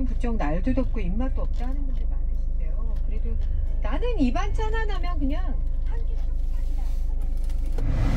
반찬은 부쩍 날도 덥고 입맛도 없다 하는 분들 많으신데요. 그래도 나는 이 반찬 하나면 그냥 한 끼 쭉 간다.